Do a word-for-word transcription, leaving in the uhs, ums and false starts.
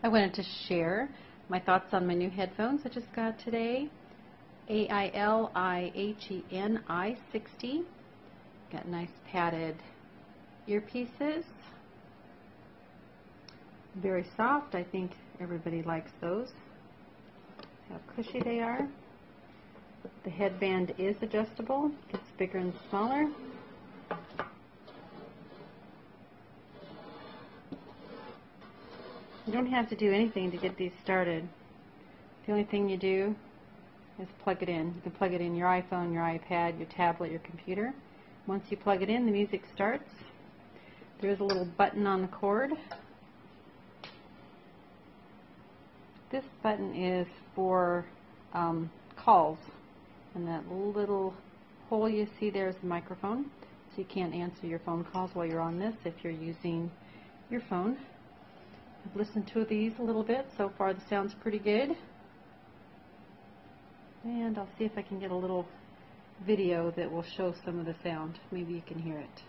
I wanted to share my thoughts on my new headphones I just got today. A I L I H E I N I sixty. Got nice padded earpieces. Very soft. I think everybody likes those. How cushy they are. The headband is adjustable. Gets bigger and smaller. You don't have to do anything to get these started. The only thing you do is plug it in. You can plug it in your iPhone, your iPad, your tablet, your computer. Once you plug it in, the music starts. There is a little button on the cord. This button is for um, calls, and that little hole you see there is the microphone, so you can't answer your phone calls while you're on this if you're using your phone. I've listened to these a little bit. So far the sound's pretty good. And I'll see if I can get a little video that will show some of the sound. Maybe you can hear it.